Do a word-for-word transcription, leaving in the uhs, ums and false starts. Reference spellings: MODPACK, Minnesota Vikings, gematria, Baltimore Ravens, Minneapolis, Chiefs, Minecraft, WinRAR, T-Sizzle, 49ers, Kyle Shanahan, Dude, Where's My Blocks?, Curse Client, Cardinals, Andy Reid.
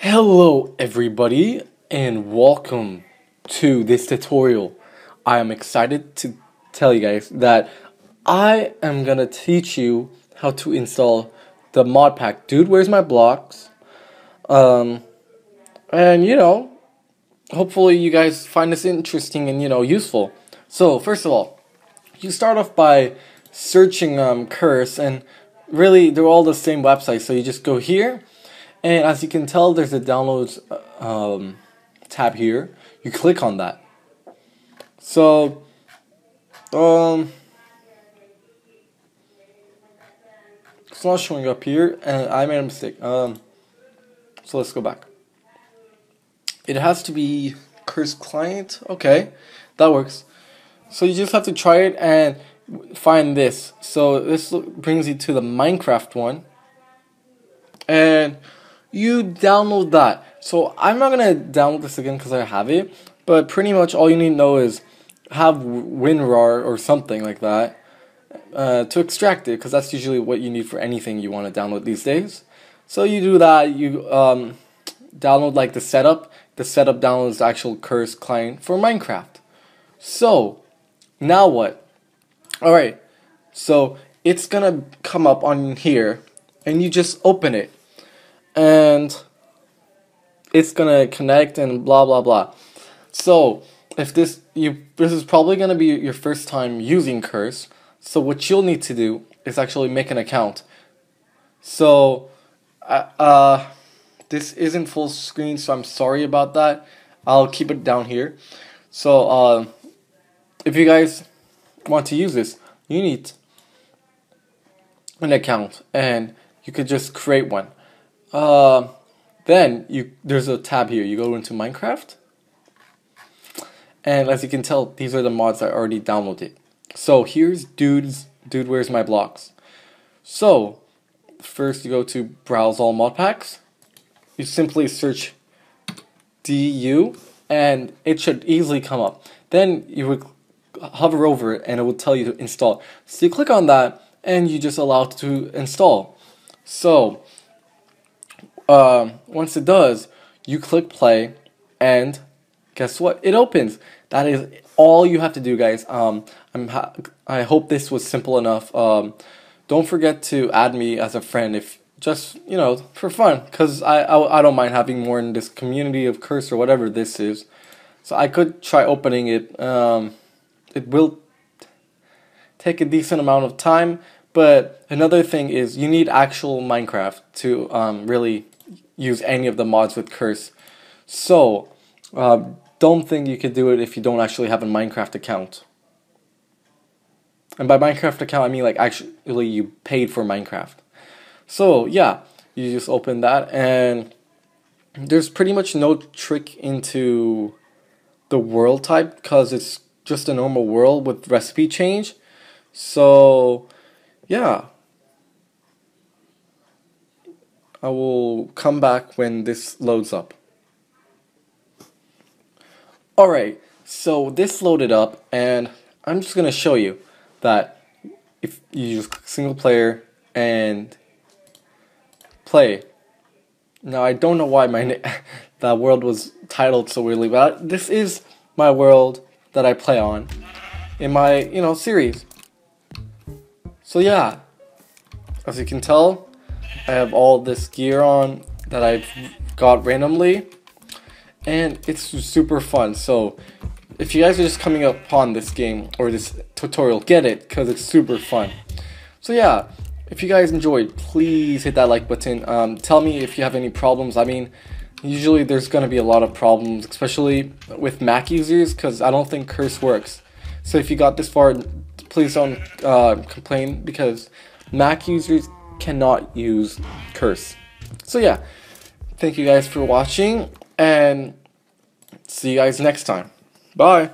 Hello everybody and welcome to this tutorial. I am excited to tell you guys that I am gonna teach you how to install the mod pack Dude, Where's My Blocks? Um, and you know, hopefully you guys find this interesting and, you know, useful. So first of all, you start off by searching um, Curse, and really they're all the same website, so you just go here. And as you can tell, there's a downloads um, tab here. You click on that. So, um, it's not showing up here, and I made a mistake. Um, so let's go back. It has to be Curse Client. Okay, that works. So you just have to try it and find this. So this brings you to the Minecraft one, and you download that. So I'm not gonna download this again because I have it, but pretty much all you need to know is have WinRAR or something like that uh, to extract it, because that's usually what you need for anything you want to download these days. So you do that, you um, download like the setup. The setup downloads the actual Curse Client for Minecraft. So now what? Alright, so it's gonna come up on here and you just open it. And it's gonna connect and blah blah blah. So if this you this is probably gonna be your first time using Curse, so what you'll need to do is actually make an account. So uh, uh, this isn't full screen, so I'm sorry about that. I'll keep it down here. So uh, if you guys want to use this, you need an account, and you could just create one. Uh, then you there's a tab here. You go into Minecraft, and as you can tell, these are the mods I already downloaded. So here's Dude's Dude, Where's My Blocks? So first you go to browse all mod packs. You simply search D U, and it should easily come up. Then you would hover over it, and it will tell you to install. So you click on that, and you just allow it to install. So Uh, once it does, you click play, and guess what? It opens. That is all you have to do, guys. Um, I'm ha I hope this was simple enough. Um, don't forget to add me as a friend, if just you know for fun, because I, I I don't mind having more in this community of Curse or whatever this is. So I could try opening it. Um, it will take a decent amount of time, but another thing is you need actual Minecraft to um, really use any of the mods with Curse. So uh, don't think you could do it if you don't actually have a Minecraft account. And by Minecraft account, I mean like actually you paid for Minecraft. So yeah, you just open that, and there's pretty much no trick into the world type, because it's just a normal world with recipe change. So yeah, I will come back when this loads up. Alright, so this loaded up, and I'm just going to show you that if you just click single player and play. Now, I don't know why my that world was titled so weirdly, but this is my world that I play on in my, you know, series. So yeah, as you can tell, I have all this gear on that I got randomly, and it's super fun. So if you guys are just coming upon this game or this tutorial, get it, because it's super fun. So yeah, if you guys enjoyed, please hit that like button. Um, tell me if you have any problems. I mean, usually there's going to be a lot of problems, especially with Mac users, because I don't think Curse works. So if you got this far, please don't uh, complain, because Mac users cannot use Curse. So yeah, thank you guys for watching, and see you guys next time. Bye.